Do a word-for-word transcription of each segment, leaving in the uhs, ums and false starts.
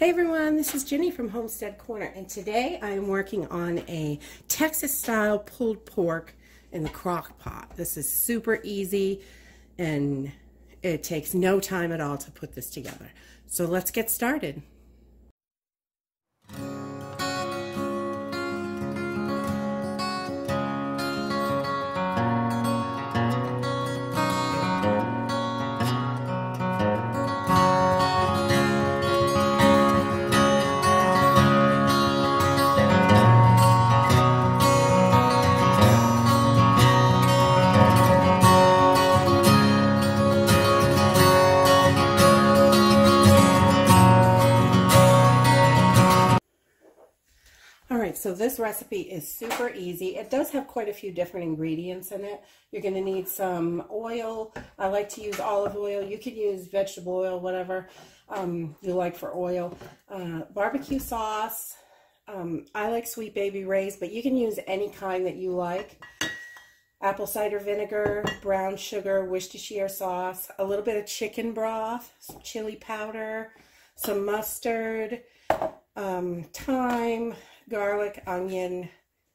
Hey everyone, this is Ginny from Homestead Corner, and today I am working on a Texas-style pulled pork in the crock pot. This is super easy, and it takes no time at all to put this together. So let's get started. So this recipe is super easy. It does have quite a few different ingredients in it. You're going to need some oil. I like to use olive oil. You could use vegetable oil, whatever um, you like for oil. Uh, barbecue sauce. Um, I like Sweet Baby Ray's, but you can use any kind that you like. Apple cider vinegar, brown sugar, Worcestershire sauce, a little bit of chicken broth, some chili powder, some mustard, um, thyme, garlic, onion,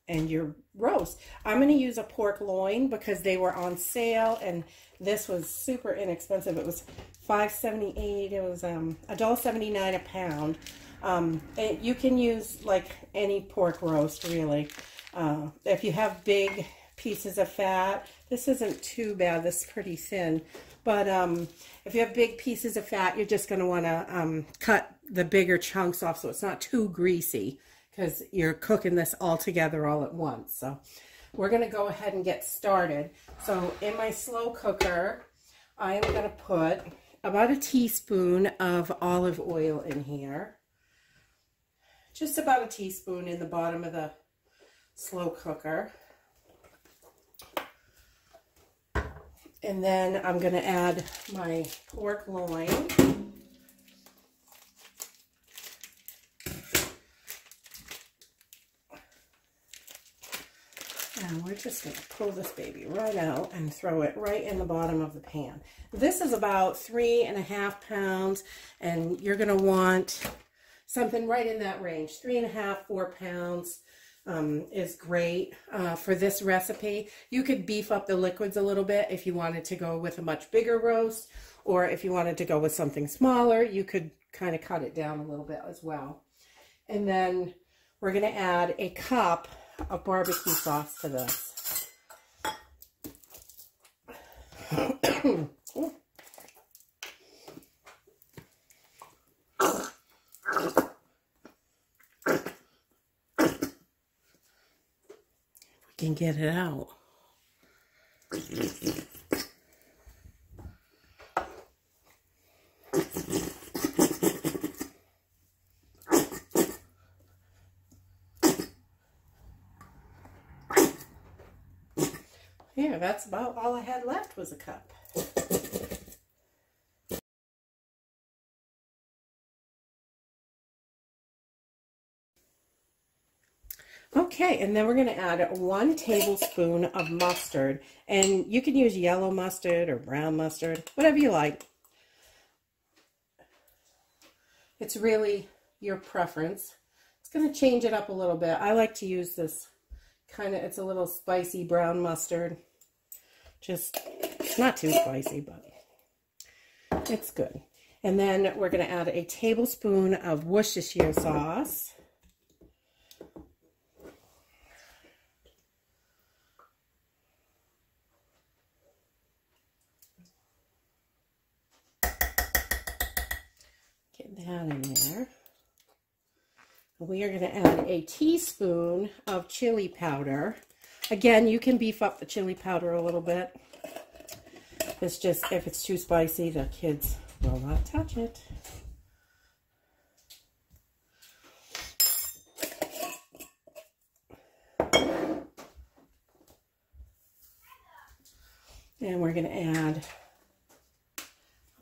and your roast. I'm going to use a pork loin because they were on sale, and this was super inexpensive. It was five seventy-eight. It was um, one seventy-nine a pound. Um, it, you can use like any pork roast, really. Uh, if you have big pieces of fat, this isn't too bad. This is pretty thin. But um, if you have big pieces of fat, you're just going to want to um, cut the bigger chunks off so it's not too greasy, because you're cooking this all together all at once. So we're going to go ahead and get started. So in my slow cooker, I am going to put about a teaspoon of olive oil in here. Just about a teaspoon in the bottom of the slow cooker. And then I'm going to add my pork loin. And we're just going to pull this baby right out and throw it right in the bottom of the pan. This is about three and a half pounds, and you're going to want something right in that range. Three and a half, four pounds um, is great uh, for this recipe. You could beef up the liquids a little bit if you wanted to go with a much bigger roast, or if you wanted to go with something smaller, you could kind of cut it down a little bit as well. And then we're going to add a cup of barbecue sauce to this. We can get it out. Yeah, that's about all I had left was a cup. Okay, and then we're going to add one tablespoon of mustard. And you can use yellow mustard or brown mustard, whatever you like. It's really your preference. It's going to change it up a little bit. I like to use this kind of, it's a little spicy brown mustard. Just, it's not too spicy, but it's good. And then we're going to add a tablespoon of Worcestershire sauce. Get that in there. We are going to add a teaspoon of chili powder. Again, you can beef up the chili powder a little bit. It's just, if it's too spicy, the kids will not touch it. And we're going to add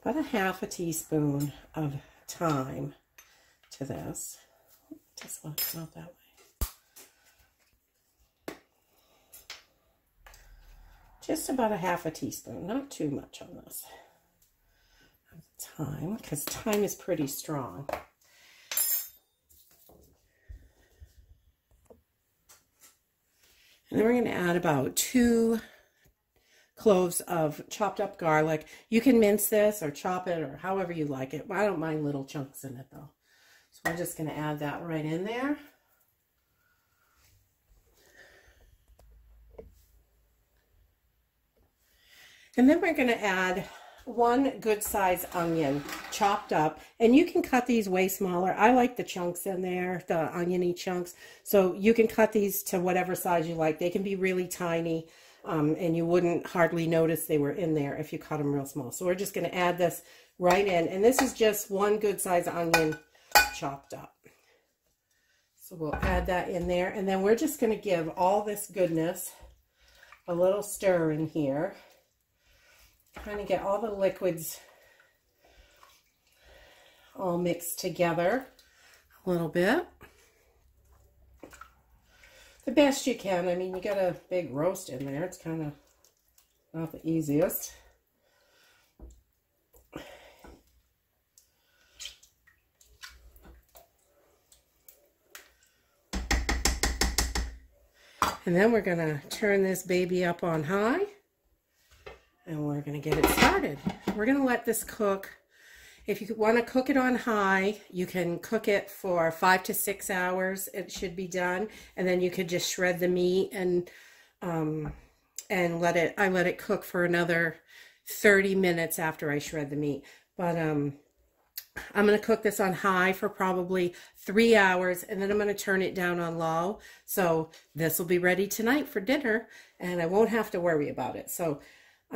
about a half a teaspoon of thyme to this. This one, not that way. Just about a half a teaspoon, not too much on this. Thyme, because thyme is pretty strong. And then we're going to add about two cloves of chopped up garlic. You can mince this or chop it or however you like it. I don't mind little chunks in it though. So I'm just going to add that right in there. And then we're going to add one good size onion chopped up, and you can cut these way smaller. I like the chunks in there, the oniony chunks, so you can cut these to whatever size you like. They can be really tiny, um, and you wouldn't hardly notice they were in there if you cut them real small. So we're just going to add this right in, and this is just one good size onion chopped up. So we'll add that in there, and then we're just going to give all this goodness a little stir in here. Trying to get all the liquids all mixed together a little bit. The best you can. I mean, you got a big roast in there. It's kind of not the easiest. And then we're going to turn this baby up on high. And we're going to get it started. We're going to let this cook. If you want to cook it on high, you can cook it for five to six hours. It should be done. And then you could just shred the meat and um, and let it, I let it cook for another thirty minutes after I shred the meat. But um, I'm going to cook this on high for probably three hours, and then I'm going to turn it down on low. So this will be ready tonight for dinner, and I won't have to worry about it. So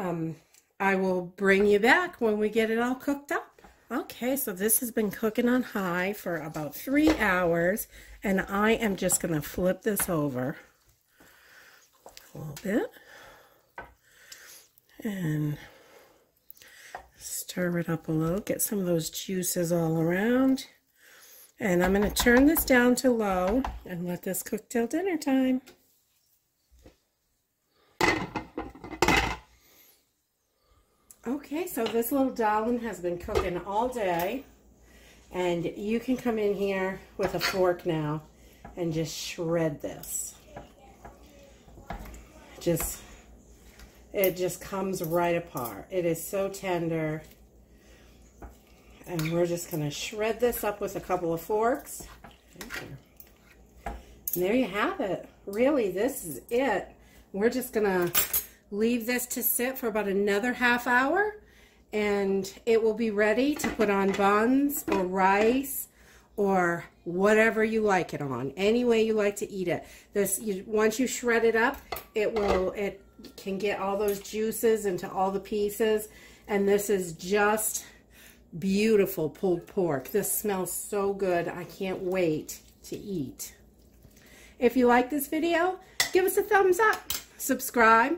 Um, I will bring you back when we get it all cooked up. Okay, so this has been cooking on high for about three hours, and I am just going to flip this over a little bit and stir it up a little, get some of those juices all around. And I'm going to turn this down to low and let this cook till dinner time. Okay, so this little darling has been cooking all day, and you can come in here with a fork now and just shred this. Just, it just comes right apart. It is so tender, and we're just going to shred this up with a couple of forks. And there you have it. Really, this is it. We're just going to leave this to sit for about another half hour, and it will be ready to put on buns or rice or whatever you like it on, any way you like to eat it. This, you, once you shred it up, it will, it can get all those juices into all the pieces, and this is just beautiful pulled pork. This smells so good. I can't wait to eat. If you like this video, give us a thumbs up, subscribe.